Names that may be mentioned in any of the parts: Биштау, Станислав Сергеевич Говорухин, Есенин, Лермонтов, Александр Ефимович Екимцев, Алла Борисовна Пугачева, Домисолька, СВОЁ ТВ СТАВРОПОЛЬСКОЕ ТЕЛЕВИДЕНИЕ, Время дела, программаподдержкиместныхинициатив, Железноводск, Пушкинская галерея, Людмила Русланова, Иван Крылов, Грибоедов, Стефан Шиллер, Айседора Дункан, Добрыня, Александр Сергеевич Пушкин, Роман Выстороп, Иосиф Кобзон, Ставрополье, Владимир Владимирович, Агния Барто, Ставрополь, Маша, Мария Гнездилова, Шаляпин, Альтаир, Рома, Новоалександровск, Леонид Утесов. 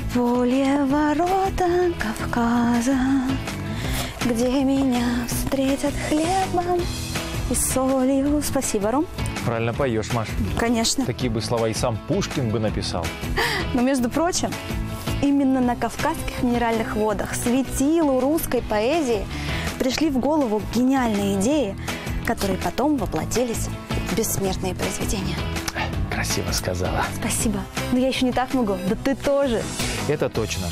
Ставрополье, ворота Кавказа, где меня встретят хлебом и солью. Спасибо, Ром. Правильно поешь, Маш. Конечно. Такие бы слова и сам Пушкин бы написал. Но, между прочим, именно на кавказских минеральных водах, светилу русской поэзии, пришли в голову гениальные идеи, которые потом воплотились в бессмертные произведения. Красиво сказала. Спасибо. Но я еще не так могу. Да ты тоже. Это точно.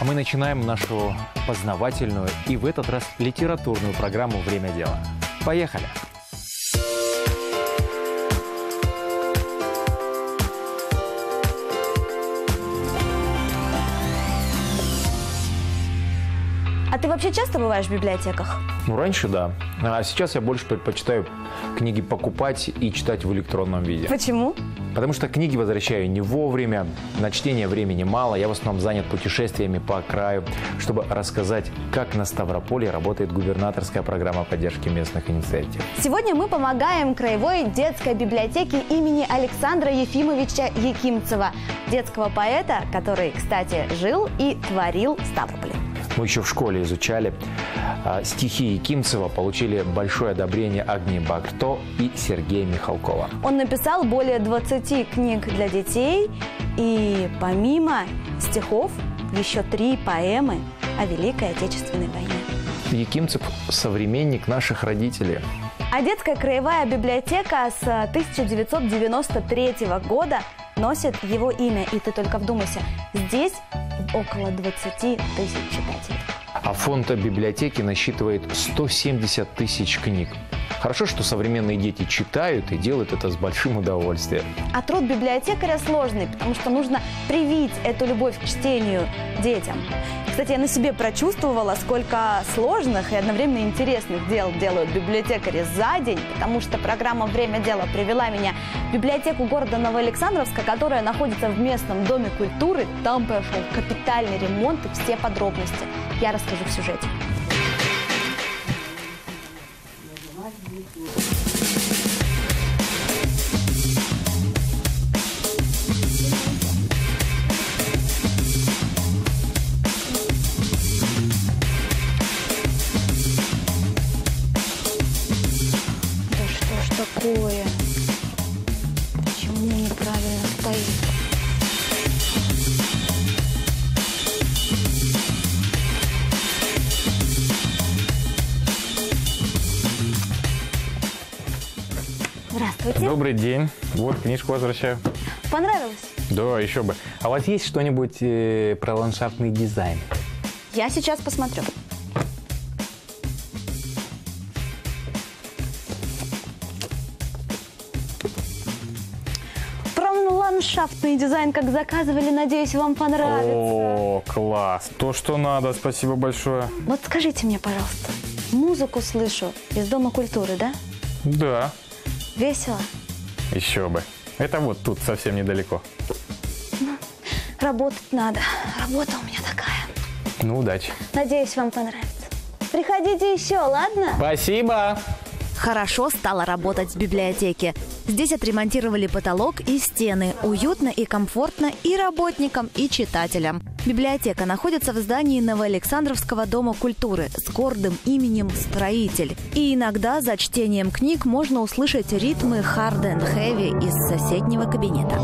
А мы начинаем нашу познавательную и в этот раз литературную программу «Время дела». Поехали. А ты вообще часто бываешь в библиотеках? Ну, раньше да. А сейчас я больше предпочитаю книги покупать и читать в электронном виде. Почему? Потому что книги возвращаю не вовремя, на чтение времени мало, я в основном занят путешествиями по краю, чтобы рассказать, как на Ставрополье работает губернаторская программа поддержки местных инициатив. Сегодня мы помогаем краевой детской библиотеке имени Александра Ефимовича Екимцева, детского поэта, который, кстати, жил и творил в Ставрополе. Мы еще в школе изучали. Стихи Екимцева получили большое одобрение Агнии Барто и Сергея Михалкова. Он написал более 20 книг для детей. И помимо стихов, еще 3 поэмы о Великой Отечественной войне. Екимцев – современник наших родителей. А детская краевая библиотека с 1993 года носит его имя. И ты только вдумайся, здесь около 20 тысяч читателей. А фонд библиотеки насчитывает 170 тысяч книг. Хорошо, что современные дети читают и делают это с большим удовольствием. А труд библиотекаря сложный, потому что нужно привить эту любовь к чтению детям. Кстати, я на себе прочувствовала, сколько сложных и одновременно интересных дел делают библиотекари за день, потому что программа «Время дела» привела меня в библиотеку города Новоалександровска, которая находится в местном доме культуры. Там прошел капитальный ремонт и все подробности я расскажу в сюжете. Добрый день. Вот, книжку возвращаю. Понравилось? Да, еще бы. А у вас есть что-нибудь про ландшафтный дизайн? Я сейчас посмотрю. Про ландшафтный дизайн, как заказывали, надеюсь, вам понравится. О, класс. То, что надо. Спасибо большое. Вот скажите мне, пожалуйста, музыку слышу из Дома культуры, да? Да. Весело? Еще бы. Это вот тут совсем недалеко. Ну, работать надо. Работа у меня такая. Ну, удачи. Надеюсь, вам понравится. Приходите еще, ладно? Спасибо. Хорошо стало работать в библиотеке. Здесь отремонтировали потолок и стены. Уютно и комфортно и работникам, и читателям. Библиотека находится в здании Новоалександровского дома культуры с гордым именем «Строитель». И иногда за чтением книг можно услышать ритмы «Hard and Heavy» из соседнего кабинета.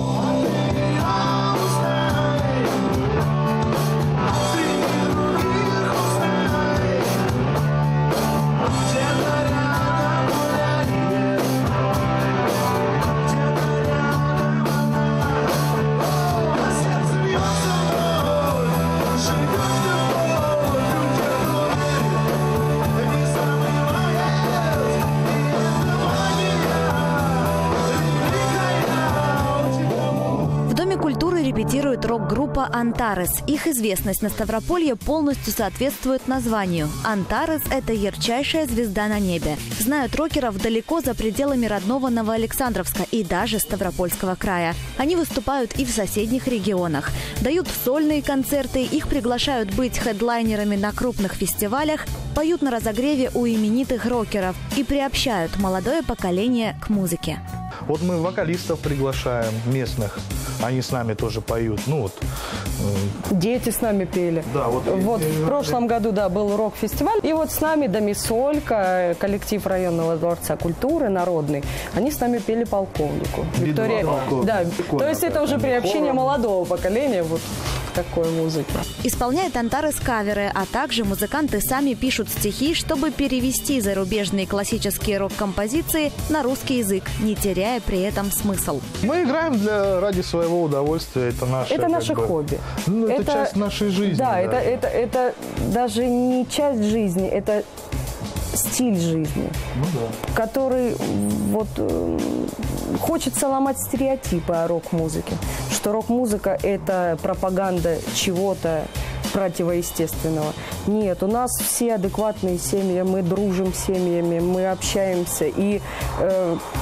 Рок-группа «Антарес». Их известность на Ставрополье полностью соответствует названию. «Антарес» — это ярчайшая звезда на небе. Знают рокеров далеко за пределами родного Новоалександровска и даже Ставропольского края. Они выступают и в соседних регионах. Дают сольные концерты, их приглашают быть хедлайнерами на крупных фестивалях, поют на разогреве у именитых рокеров и приобщают молодое поколение к музыке. Вот мы вокалистов приглашаем местных. Они с нами тоже поют. Ну, вот. Дети с нами пели. Да, вот в прошлом году, да, был рок-фестиваль. И вот с нами Домисолька, коллектив районного дворца культуры народный, они с нами пели «Полковнику». Виктория, да, то есть это уже приобщение молодого поколения вот к такой музыке. Исполняет Антарес каверы, а также музыканты сами пишут стихи, чтобы перевести зарубежные классические рок-композиции на русский язык, не теряя при этом смысл. Мы играем ради своего удовольствия. Это наше хобби. Ну, это часть нашей жизни. Да, да. Это даже не часть жизни, это стиль жизни, ну, да, который вот хочется ломать стереотипы о рок-музыке, что рок-музыка – это пропаганда чего-то противоестественного. Нет, у нас все адекватные семьи, мы дружим с семьями, мы общаемся. И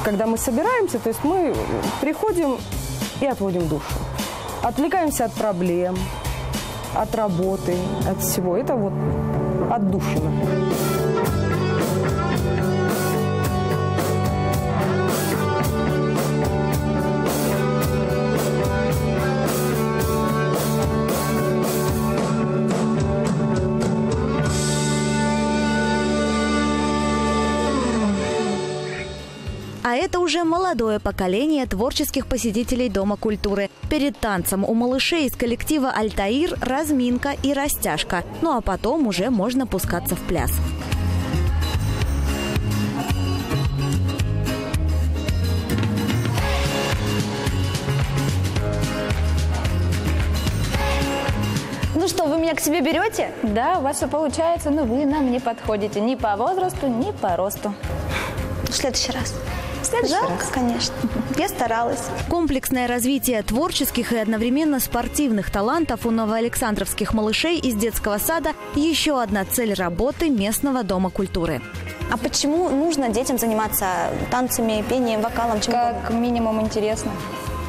когда мы собираемся, то есть мы приходим и отводим душу. Отвлекаемся от проблем, от работы, от всего. Это вот отдушина. А это уже молодое поколение творческих посетителей Дома культуры. Перед танцем у малышей из коллектива «Альтаир» разминка и растяжка. Ну а потом уже можно пускаться в пляс. Что, вы меня к себе берете? Да, у вас все получается, но вы нам не подходите ни по возрасту, ни по росту. В следующий раз. Жалко, конечно. Я старалась. Комплексное развитие творческих и одновременно спортивных талантов у новоалександровских малышей из детского сада – еще одна цель работы местного Дома культуры. А почему нужно детям заниматься танцами, пением, вокалом? Как минимум интересно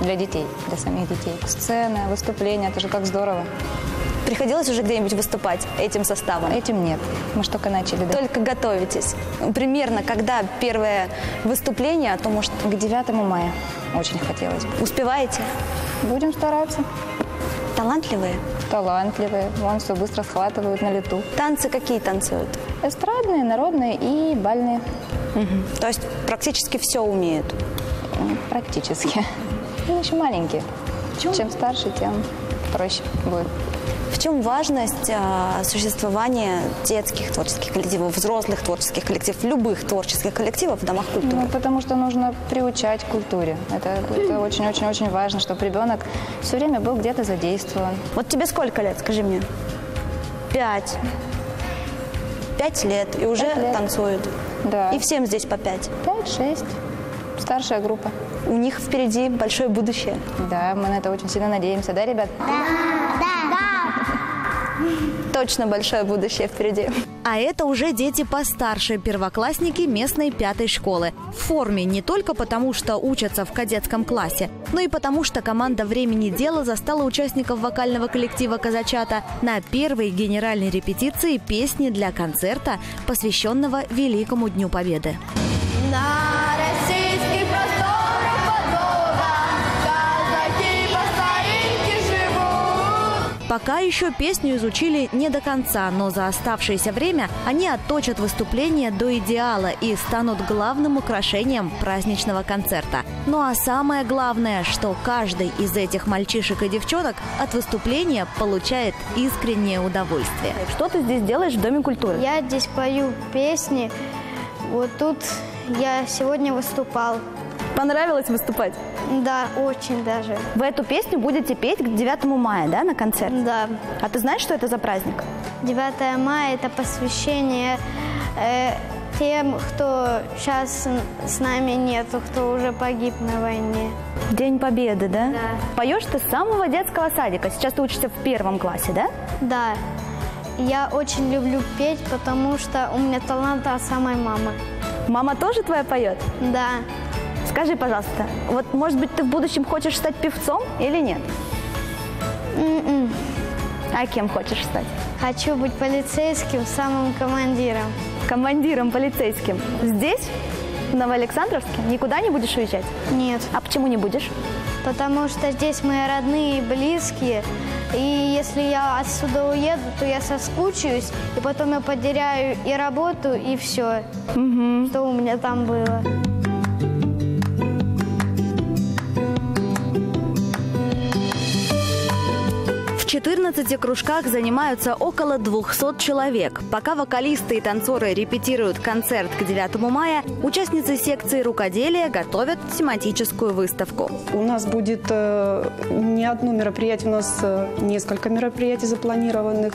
для детей, для самих детей. Сцена, выступление – это же как здорово. Приходилось уже где-нибудь выступать этим составом? Этим нет. Мы же только начали, да? Только готовитесь. Примерно когда первое выступление, а то, может, к 9 мая очень хотелось бы. Успеваете? Будем стараться. Талантливые? Талантливые. Вон все быстро схватывают на лету. Танцы какие танцуют? Эстрадные, народные и бальные. Угу. То есть практически все умеют? Практически. Они еще маленькие. Чем старше, тем проще будет. В чем важность существования детских творческих коллективов, взрослых творческих коллективов, любых творческих коллективов в домах культуры? Ну, потому что нужно приучать к культуре. Это очень-очень-очень важно, чтобы ребенок все время был где-то задействован. Вот тебе сколько лет, скажи мне? 5. 5 лет и уже танцуют. Да. И всем здесь по 5. 5-6. Старшая группа. У них впереди большое будущее. Да, мы на это очень сильно надеемся. Да, ребят? Точно большое будущее впереди. А это уже дети постарше, первоклассники местной 5-й школы. В форме не только потому, что учатся в кадетском классе, но и потому, что команда «Времени дела» застала участников вокального коллектива «Казачата» на первой генеральной репетиции песни для концерта, посвященного Великому Дню Победы. На российский простор! Пока еще песню изучили не до конца, но за оставшееся время они отточат выступление до идеала и станут главным украшением праздничного концерта. Ну а самое главное, что каждый из этих мальчишек и девчонок от выступления получает искреннее удовольствие. Что ты здесь делаешь в Доме культуры? Я здесь пою песни. Вот тут я сегодня выступал. Понравилось выступать? Да, очень даже. Вы эту песню будете петь к 9 мая, да, на концерт? Да. А ты знаешь, что это за праздник? 9 мая – это посвящение тем, кто сейчас с нами нету, кто уже погиб на войне. День Победы, да? Да. Поешь ты с самого детского садика. Сейчас ты учишься в 1 классе, да? Да. Я очень люблю петь, потому что у меня талант от самой мамы. Мама тоже твоя поет? Да. Скажи, пожалуйста, вот, может быть, ты в будущем хочешь стать певцом или нет? А кем хочешь стать? Хочу быть полицейским, самым командиром. Командиром полицейским? Здесь, в Новоалександровске? Никуда не будешь уезжать? Нет. А почему не будешь? потому что здесь мои родные и близкие. И если я отсюда уеду, то я соскучусь, и потом я потеряю и работу, и все, что у меня там было. В 14 кружках занимаются около 200 человек. Пока вокалисты и танцоры репетируют концерт к 9 мая, участницы секции рукоделия готовят тематическую выставку. У нас будет не одно мероприятие, у нас несколько мероприятий запланированных.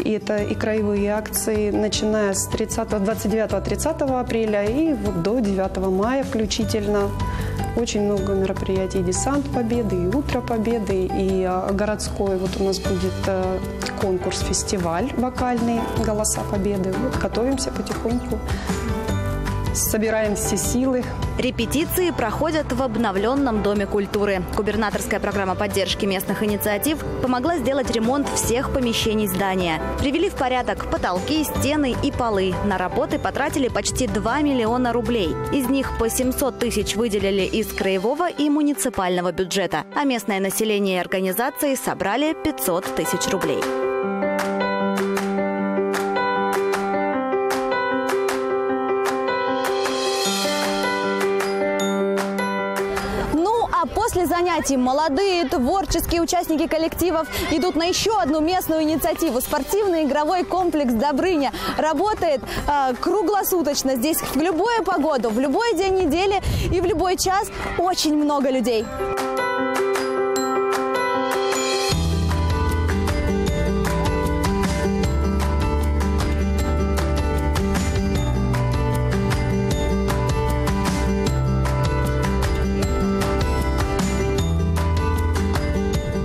И это и краевые акции, начиная с 29-30 апреля и вот до 9 мая включительно. Очень много мероприятий. Десант Победы, и Утро Победы, и городской. Вот у нас будет конкурс, фестиваль вокальный «Голоса Победы». Вот готовимся потихоньку. Собираем все силы. Репетиции проходят в обновленном Доме культуры. Губернаторская программа поддержки местных инициатив помогла сделать ремонт всех помещений здания. Привели в порядок потолки, стены и полы. На работы потратили почти 2 миллиона рублей. Из них по 700 тысяч выделили из краевого и муниципального бюджета. А местное население и организации собрали 500 тысяч рублей. После занятий молодые творческие участники коллективов идут на еще одну местную инициативу. Спортивный игровой комплекс «Добрыня» работает круглосуточно. Здесь в любую погоду, в любой день недели и в любой час очень много людей.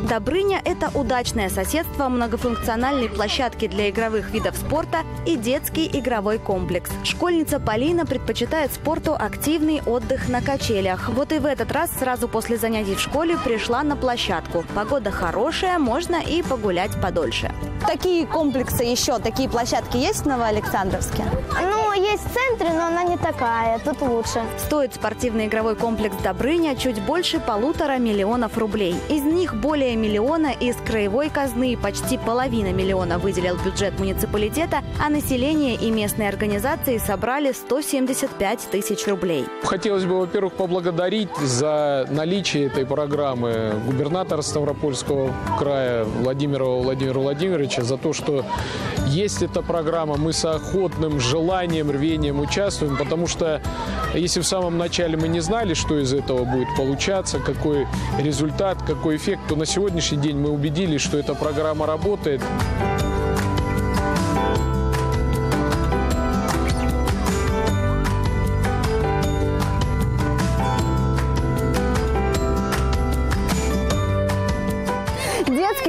«Добрыня» – это удачное соседство многофункциональной площадки для игровых видов спорта и детский игровой комплекс. Школьница Полина предпочитает спорту активный отдых на качелях. Вот и в этот раз сразу после занятий в школе пришла на площадку. Погода хорошая, можно и погулять подольше. Такие комплексы еще, такие площадки есть в Новоалександровске? Ну, есть в центре, но она не такая, тут лучше. Стоит спортивный игровой комплекс «Добрыня» чуть больше 1,5 миллиона рублей. Из них более миллиона из краевой казны, почти 1,5 миллиона выделил бюджет муниципалитета, а население и местные организации собрали 175 тысяч рублей. Хотелось бы, во-первых, поблагодарить за наличие этой программы губернатора Ставропольского края Владимира Владимировича, за то, что есть эта программа, мы с охотным желанием, рвением участвуем, потому что если в самом начале мы не знали, что из этого будет получаться, какой результат, какой эффект, то на сегодняшний день мы убедились, что эта программа работает.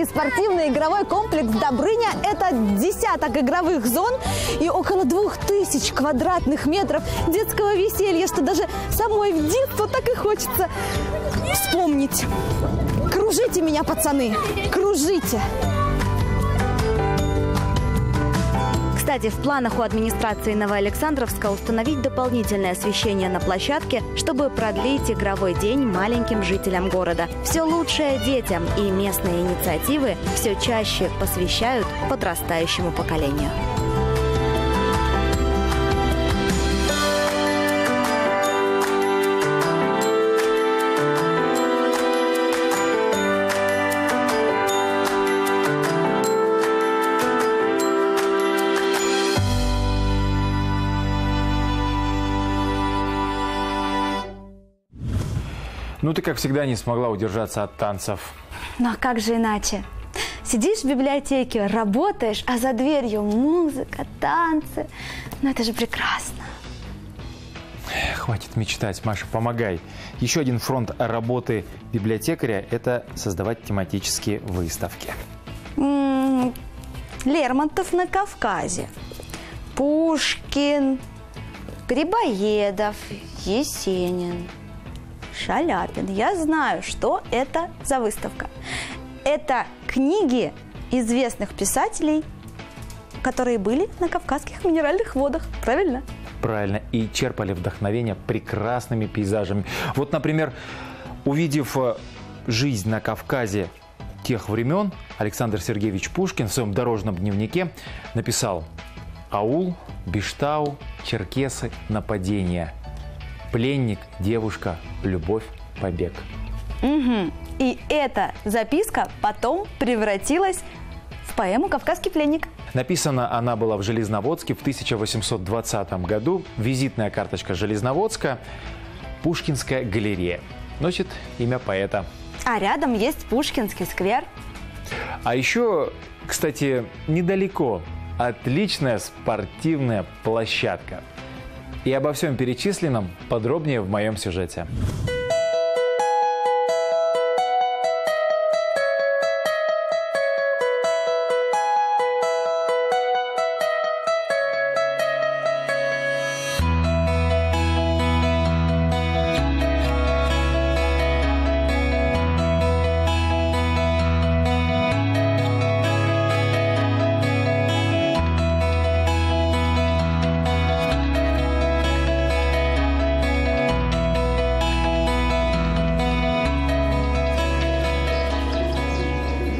Спортивный игровой комплекс «Добрыня» – это десяток игровых зон и около 2000 квадратных метров детского веселья, что даже самой в детство так и хочется вспомнить. Кружите меня, пацаны, кружите! Кстати, в планах у администрации Новоалександровска установить дополнительное освещение на площадке, чтобы продлить игровой день маленьким жителям города. Все лучшее детям, и местные инициативы все чаще посвящают подрастающему поколению. Ну, ты, как всегда, не смогла удержаться от танцев. Ну, а как же иначе? Сидишь в библиотеке, работаешь, а за дверью музыка, танцы. Ну, это же прекрасно. Хватит мечтать, Маша, помогай. Еще один фронт работы библиотекаря – это создавать тематические выставки. Лермонтов на Кавказе, Пушкин, Грибоедов, Есенин. Шаляпин. Я знаю, что это за выставка. Это книги известных писателей, которые были на кавказских минеральных водах. Правильно? Правильно. И черпали вдохновение прекрасными пейзажами. Вот, например, Увидев жизнь на Кавказе тех времен, Александр Сергеевич Пушкин в своем дорожном дневнике написал: «Аул, Биштау, черкесы, нападения. Пленник, девушка, любовь, побег». Угу. И эта записка потом превратилась в поэму «Кавказский пленник». Написана она была в Железноводске в 1820 году. Визитная карточка Железноводска – Пушкинская галерея. Носит имя поэта. А рядом есть Пушкинский сквер. А еще, кстати, недалеко отличная спортивная площадка. И обо всем перечисленном подробнее в моем сюжете.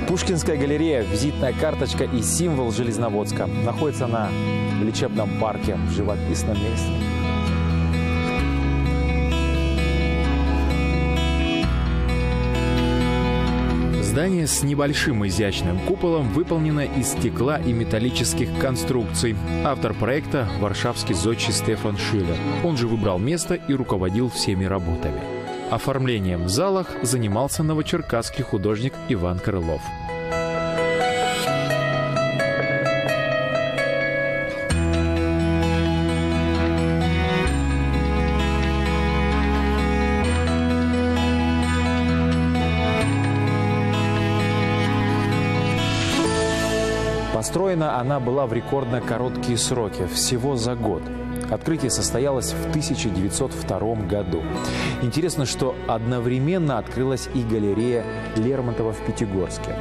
Пушкинская галерея, визитная карточка и символ Железноводска. Находится она в лечебном парке, в живописном месте. Здание с небольшим изящным куполом выполнено из стекла и металлических конструкций. Автор проекта – варшавский зодчий Стефан Шиллер. Он же выбрал место и руководил всеми работами. Оформлением в залах занимался новочеркасский художник Иван Крылов. Построена она была в рекордно короткие сроки, всего за год. Открытие состоялось в 1902 году. Интересно, что одновременно открылась и галерея Лермонтова в Пятигорске.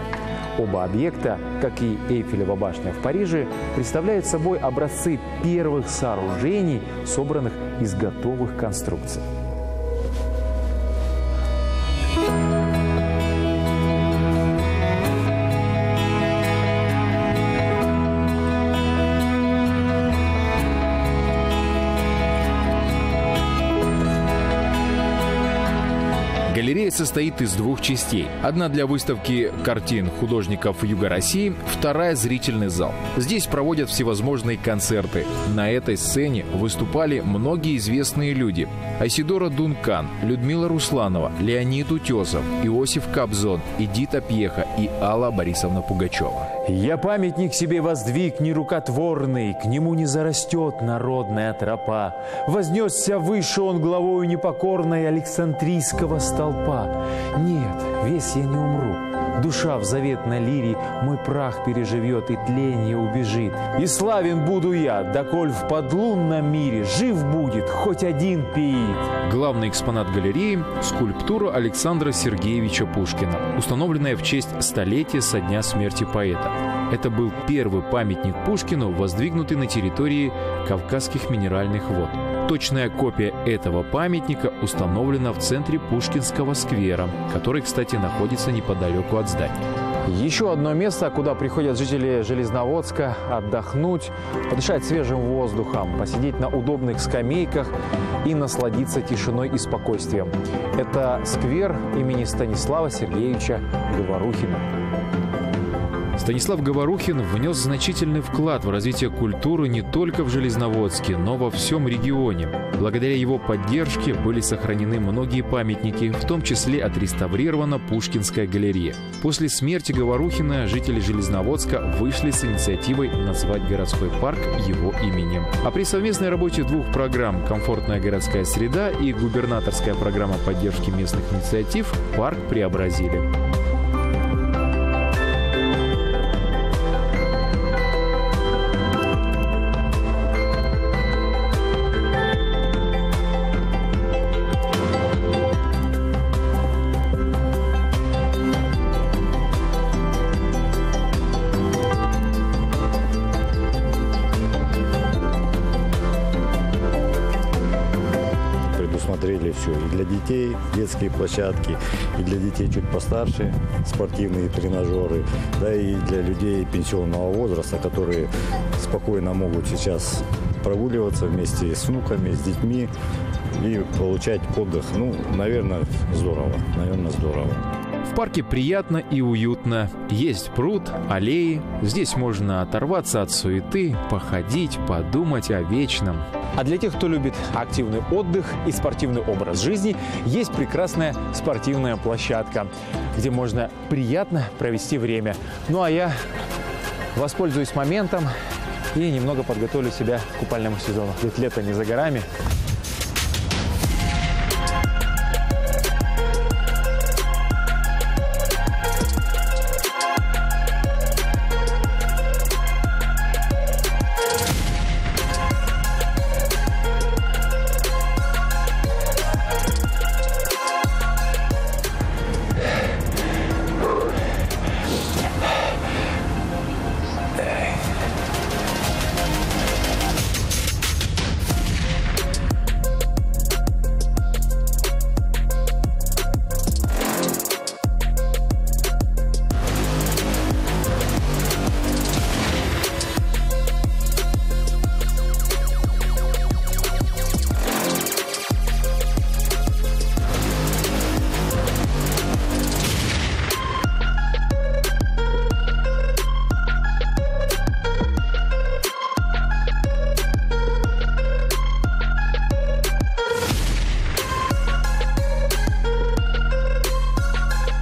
Оба объекта, как и Эйфелева башня в Париже, представляют собой образцы первых сооружений, собранных из готовых конструкций. Галерея состоит из двух частей. Одна для выставки картин художников Юга России, вторая – зрительный зал. Здесь проводят всевозможные концерты. На этой сцене выступали многие известные люди. Айседора Дункан, Людмила Русланова, Леонид Утесов, Иосиф Кобзон, Эдита Пьеха и Алла Борисовна Пугачева. «Я памятник себе воздвиг нерукотворный, к нему не зарастет народная тропа. Вознесся выше он главою непокорной Александрийского столпа. Нет, весь я не умру. Душа в заветной лире мой прах переживет и тленье убежит. И славен буду я, доколь в подлунном мире жив будет хоть один пиит». Главный экспонат галереи – скульптура Александра Сергеевича Пушкина, установленная в честь столетия со дня смерти поэта. Это был первый памятник Пушкину, воздвигнутый на территории Кавказских минеральных вод. Точная копия этого памятника установлена в центре Пушкинского сквера, который, кстати, находится неподалеку от здания. Еще одно место, куда приходят жители Железноводска отдохнуть, подышать свежим воздухом, посидеть на удобных скамейках и насладиться тишиной и спокойствием. Это сквер имени Станислава Сергеевича Говорухина. Станислав Говорухин внес значительный вклад в развитие культуры не только в Железноводске, но во всем регионе. Благодаря его поддержке были сохранены многие памятники, в том числе отреставрирована Пушкинская галерея. После смерти Говорухина жители Железноводска вышли с инициативой назвать городской парк его именем. А при совместной работе двух программ «Комфортная городская среда» и губернаторская программа поддержки местных инициатив парк преобразили. все. И для детей детские площадки, и для детей чуть постарше спортивные тренажеры, да и для людей пенсионного возраста, которые спокойно могут сейчас прогуливаться вместе с внуками, с детьми и получать отдых. Ну, наверное, здорово. Наверное, здорово. В парке приятно и уютно. Есть пруд, аллеи. Здесь можно оторваться от суеты, походить, подумать о вечном. А для тех, кто любит активный отдых и спортивный образ жизни, есть прекрасная спортивная площадка, где можно приятно провести время. Ну а я воспользуюсь моментом и немного подготовлю себя к купальному сезону. Ведь лето не за горами.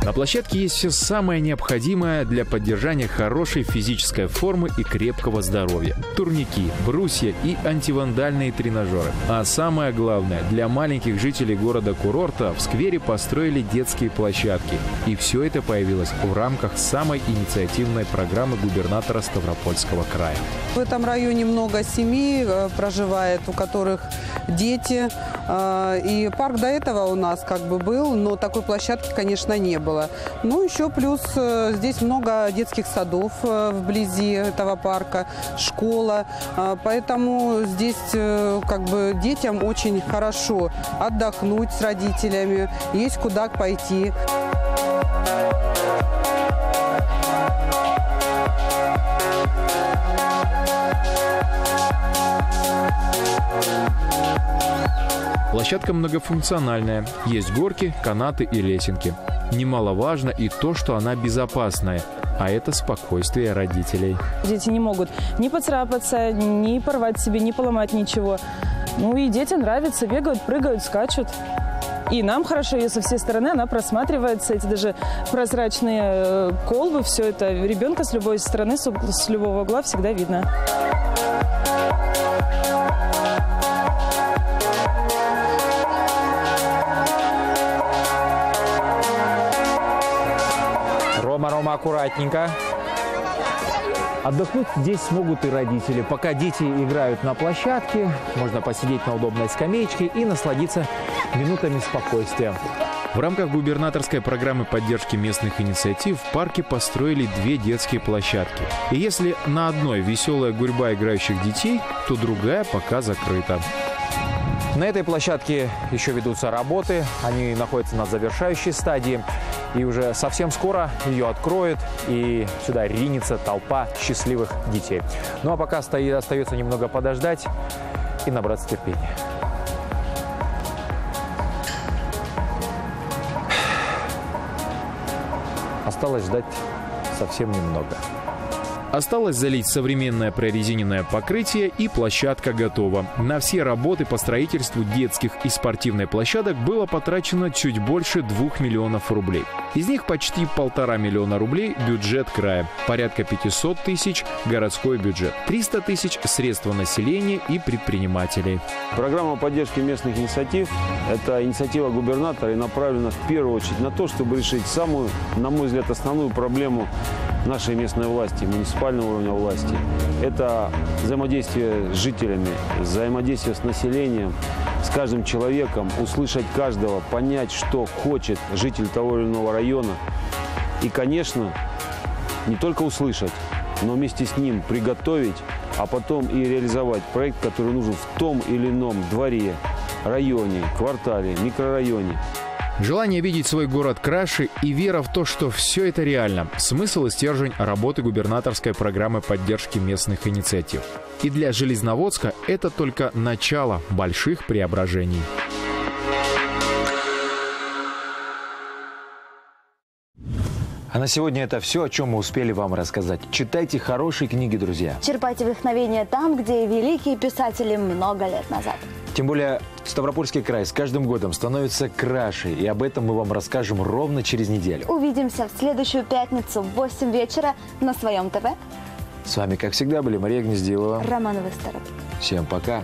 На площадке есть все самое необходимое для поддержания хорошей физической формы и крепкого здоровья. Турники, брусья и антивандальные тренажеры. А самое главное, для маленьких жителей города-курорта в сквере построили детские площадки. И все это появилось в рамках самой инициативной программы губернатора Ставропольского края. В этом районе много семей проживает, у которых дети. И парк до этого у нас как бы был, но такой площадки, конечно, не было. Ну, еще плюс здесь много детских садов вблизи этого парка, школа. Поэтому здесь как бы детям очень хорошо отдохнуть с родителями, есть куда пойти. Площадка многофункциональная, есть горки, канаты и лесенки. Немаловажно и то, что она безопасная, а это спокойствие родителей. Дети не могут ни поцарапаться, ни порвать себе, ни поломать ничего. Ну и детям нравится, бегают, прыгают, скачут. И нам хорошо, ее со всей стороны она просматривается, эти даже прозрачные колбы, все это ребенка с любой стороны, с любого угла всегда видно. Рома, аккуратненько. Отдохнуть здесь смогут и родители. Пока дети играют на площадке, можно посидеть на удобной скамеечке и насладиться минутами спокойствия. В рамках губернаторской программы поддержки местных инициатив в парке построили две детские площадки. И если на одной веселая гурьба играющих детей, то другая пока закрыта. На этой площадке еще ведутся работы, они находятся на завершающей стадии. И уже совсем скоро ее откроют, и сюда ринется толпа счастливых детей. Ну а пока остается немного подождать и набраться терпения. Осталось ждать совсем немного. Осталось залить современное прорезиненное покрытие, и площадка готова. На все работы по строительству детских и спортивных площадок было потрачено чуть больше 2 миллионов рублей. Из них почти 1,5 миллиона рублей – бюджет края, порядка 500 тысяч – городской бюджет, 300 тысяч – средства населения и предпринимателей. Программа поддержки местных инициатив – это инициатива губернатора и направлена в первую очередь на то, чтобы решить самую, на мой взгляд, основную проблему нашей местной власти, муниципального уровня власти. Это взаимодействие с жителями, взаимодействие с населением, с каждым человеком, услышать каждого, понять, что хочет житель того или иного района. И, конечно, не только услышать, но вместе с ним приготовить, а потом и реализовать проект, который нужен в том или ином дворе, районе, квартале, микрорайоне. Желание видеть свой город краше и вера в то, что все это реально – смысл и стержень работы губернаторской программы поддержки местных инициатив. И для Железноводска это только начало больших преображений. А на сегодня это все, о чем мы успели вам рассказать. Читайте хорошие книги, друзья. Черпайте вдохновение там, где великие писатели много лет назад. Тем более, Ставропольский край с каждым годом становится краше. И об этом мы вам расскажем ровно через неделю. Увидимся в следующую пятницу в 8 вечера на Своем ТВ. С вами, как всегда, были Мария Гнездилова, Роман Выстороп. Всем пока.